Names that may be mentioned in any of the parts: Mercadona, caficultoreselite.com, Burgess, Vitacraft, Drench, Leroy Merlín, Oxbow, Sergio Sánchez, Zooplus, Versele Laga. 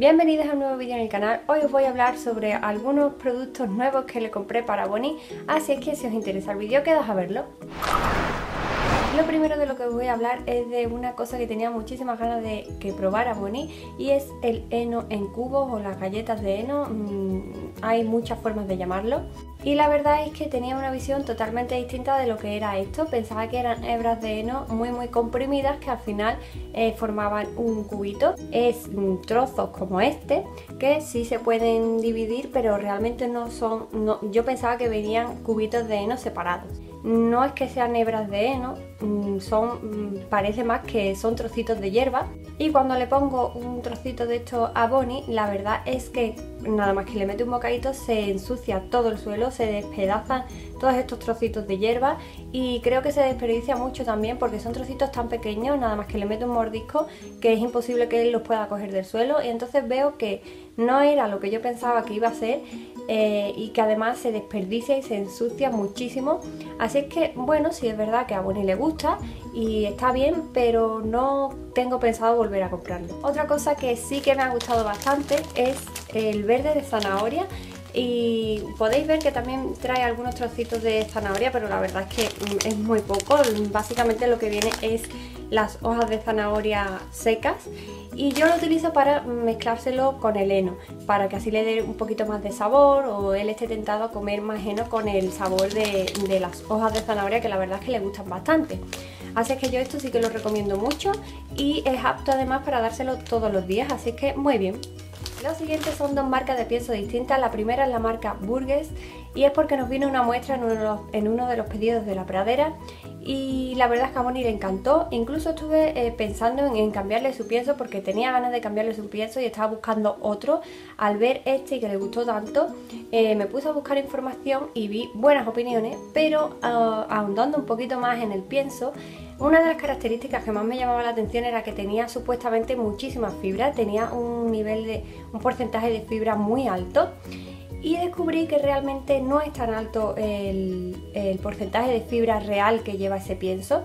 Bienvenidos a un nuevo vídeo en el canal. Hoy os voy a hablar sobre algunos productos nuevos que le compré para Bonnie, así es que si os interesa el vídeo, quedad a verlo. Lo primero de lo que os voy a hablar es de una cosa que tenía muchísimas ganas de que probara Bonnie, y es el heno en cubos o las galletas de heno, hay muchas formas de llamarlo. Y la verdad es que tenía una visión totalmente distinta de lo que era esto. Pensaba que eran hebras de heno muy comprimidas que al final formaban un cubito. Es trozos como este, que sí se pueden dividir, pero realmente no son... yo pensaba que venían cubitos de heno separados. No es que sean hebras de heno, parece más que son trocitos de hierba. Y cuando le pongo un trocito de esto a Bonnie, la verdad es que nada más que le mete un bocadito se ensucia todo el suelo, se despedazan todos estos trocitos de hierba y creo que se desperdicia mucho también porque son trocitos tan pequeños, nada más que le meto un mordisco, que es imposible que él los pueda coger del suelo. Y entonces veo que no era lo que yo pensaba que iba a ser, y que además se desperdicia y se ensucia muchísimo. Así es que bueno, sí es verdad que a Bonnie le gusta y está bien, pero no tengo pensado volver a comprarlo. Otra cosa que sí que me ha gustado bastante es el verde de zanahoria, y podéis ver que también trae algunos trocitos de zanahoria, pero la verdad es que es muy poco. Básicamente lo que viene es las hojas de zanahoria secas, y yo lo utilizo para mezclárselo con el heno, para que así le dé un poquito más de sabor, o él esté tentado a comer más heno con el sabor de las hojas de zanahoria, que la verdad es que le gustan bastante. Así es que yo esto sí que lo recomiendo mucho, y es apto además para dárselo todos los días, así es que muy bien. Los siguientes son dos marcas de pienso distintas. La primera es la marca Burgess, y es porque nos vino una muestra en uno de los pedidos de La Pradera, y la verdad es que a Bonnie le encantó. Incluso estuve pensando en cambiarle su pienso, porque tenía ganas de cambiarle su pienso y estaba buscando otro. Al ver este y que le gustó tanto, me puse a buscar información y vi buenas opiniones, pero ahondando un poquito más en el pienso, una de las características que más me llamaba la atención era que tenía supuestamente muchísima fibra, tenía un porcentaje de fibra muy alto. Y descubrí que realmente no es tan alto el porcentaje de fibra real que lleva ese pienso,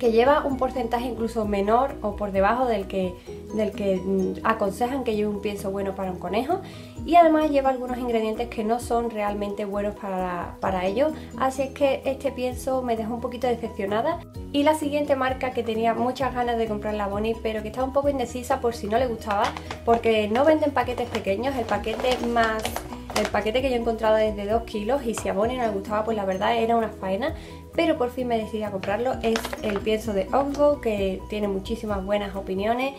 que lleva un porcentaje incluso menor o por debajo del que aconsejan que lleve un pienso bueno para un conejo, y además lleva algunos ingredientes que no son realmente buenos para ellos. Así es que este pienso me dejó un poquito decepcionada. Y la siguiente marca que tenía muchas ganas de comprarla a Bonnie, pero que estaba un poco indecisa por si no le gustaba, porque no venden paquetes pequeños. El paquete que yo he encontrado es de 2 kilos y si a Bonnie no le gustaba, pues la verdad era una faena, pero por fin me decidí a comprarlo. Es el pienso de Oxbow, que tiene muchísimas buenas opiniones,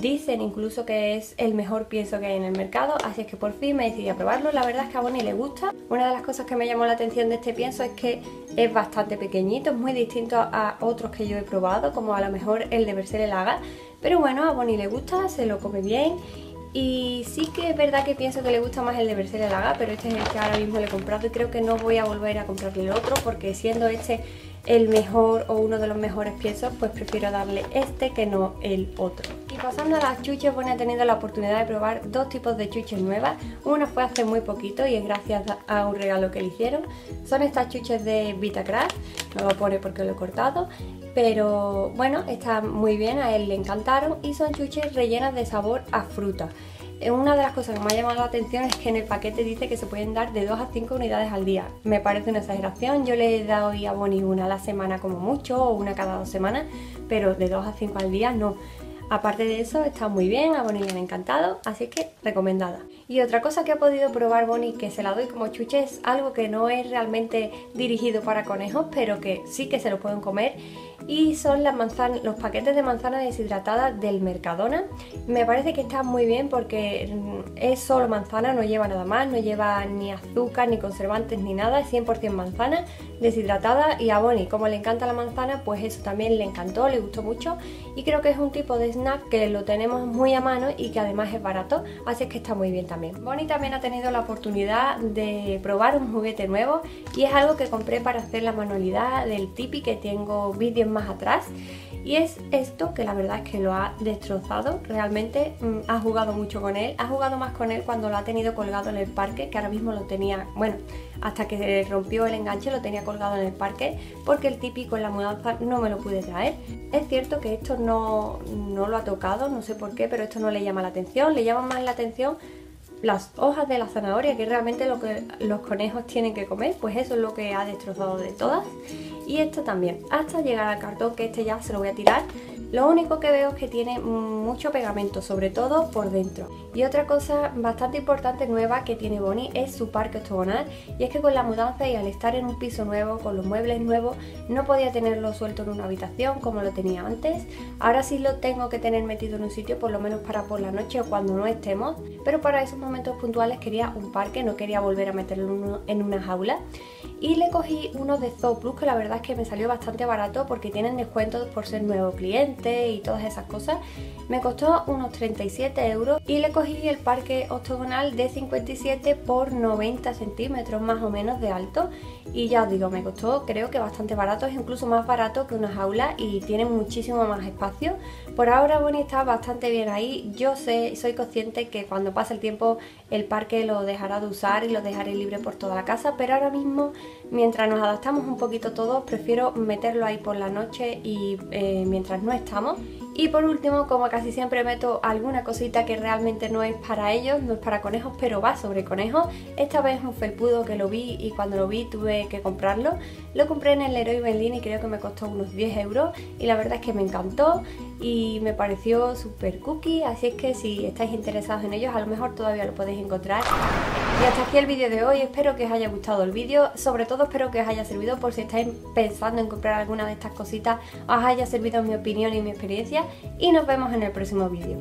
dicen incluso que es el mejor pienso que hay en el mercado, así es que por fin me decidí a probarlo. La verdad es que a Bonnie le gusta. Una de las cosas que me llamó la atención de este pienso es que es bastante pequeñito, es muy distinto a otros que yo he probado, como a lo mejor el de Versele Laga, pero bueno, a Bonnie le gusta, se lo come bien. Y sí que es verdad que pienso que le gusta más el de Versele Laga, pero este es el que ahora mismo le he comprado y creo que no voy a volver a comprarle el otro, porque siendo este el mejor o uno de los mejores piensos, pues prefiero darle este que no el otro. Y pasando a las chuches, Bonnie ha tenido la oportunidad de probar dos tipos de chuches nuevas. Una fue hace muy poquito y es gracias a un regalo que le hicieron. Son estas chuches de Vitacraft, no lo pone porque lo he cortado, pero bueno, están muy bien, a él le encantaron, y son chuches rellenas de sabor a fruta. Una de las cosas que me ha llamado la atención es que en el paquete dice que se pueden dar de 2 a 5 unidades al día. Me parece una exageración, yo le he dado a Bonnie una a la semana como mucho, o una cada 2 semanas, pero de 2 a 5 al día no. Aparte de eso, está muy bien, a Bonnie le han encantado, así que recomendada. Y otra cosa que ha podido probar Bonnie, que se la doy como chuche, es algo que no es realmente dirigido para conejos, pero que sí que se lo pueden comer, y son los paquetes de manzana deshidratada del Mercadona. Me parece que está muy bien porque es solo manzana, no lleva nada más, no lleva ni azúcar, ni conservantes, ni nada, es 100% manzana deshidratada, y a Bonnie, como le encanta la manzana, pues eso también le encantó, le gustó mucho, y creo que es un tipo de snack que lo tenemos muy a mano y que además es barato, así es que está muy bien también. Bonnie también ha tenido la oportunidad de probar un juguete nuevo, y es algo que compré para hacer la manualidad del tipi, que tengo vídeos más atrás. Y es esto que la verdad es que lo ha destrozado, realmente ha jugado mucho con él, ha jugado más con él cuando lo ha tenido colgado en el parque, que ahora mismo lo tenía, bueno, hasta que se rompió el enganche lo tenía colgado en el parque, porque el típico en la mudanza no me lo pude traer. Es cierto que esto no lo ha tocado, no sé por qué, pero esto no le llama la atención, le llama más la atención las hojas de la zanahoria, que realmente lo que los conejos tienen que comer, pues eso es lo que ha destrozado de todas. Y esto también, hasta llegar al cartón, que este ya se lo voy a tirar. Lo único que veo es que tiene mucho pegamento, sobre todo por dentro. Y otra cosa bastante importante nueva que tiene Bonnie es su parque octogonal. Y es que con la mudanza y al estar en un piso nuevo, con los muebles nuevos, no podía tenerlo suelto en una habitación como lo tenía antes. Ahora sí lo tengo que tener metido en un sitio, por lo menos para por la noche o cuando no estemos. Pero para esos momentos puntuales quería un parque, no quería volver a meterlo en una jaula. Y le cogí unos de Zooplus, que la verdad es que me salió bastante barato porque tienen descuentos por ser nuevo cliente y todas esas cosas. Me costó unos 37 euros, y le cogí el parque octogonal de 57 por 90 centímetros más o menos de alto. Y ya os digo, me costó creo que bastante barato, es incluso más barato que una jaula y tiene muchísimo más espacio. Por ahora Bonnie está bastante bien ahí. Yo sé, soy consciente que cuando pase el tiempo el parque lo dejará de usar y lo dejaré libre por toda la casa, pero ahora mismo, mientras nos adaptamos un poquito todos, prefiero meterlo ahí por la noche y mientras no estamos. Y por último, como casi siempre meto alguna cosita que realmente no es para ellos, no es para conejos, pero va sobre conejos. Esta vez es un felpudo que lo vi, y cuando lo vi tuve que comprarlo. Lo compré en el Leroy Merlín y creo que me costó unos 10 euros, y la verdad es que me encantó y me pareció súper cookie, así es que si estáis interesados en ellos, a lo mejor todavía lo podéis encontrar. Y hasta aquí el vídeo de hoy, espero que os haya gustado el vídeo, sobre todo espero que os haya servido por si estáis pensando en comprar alguna de estas cositas, os haya servido mi opinión y mi experiencia, y nos vemos en el próximo vídeo.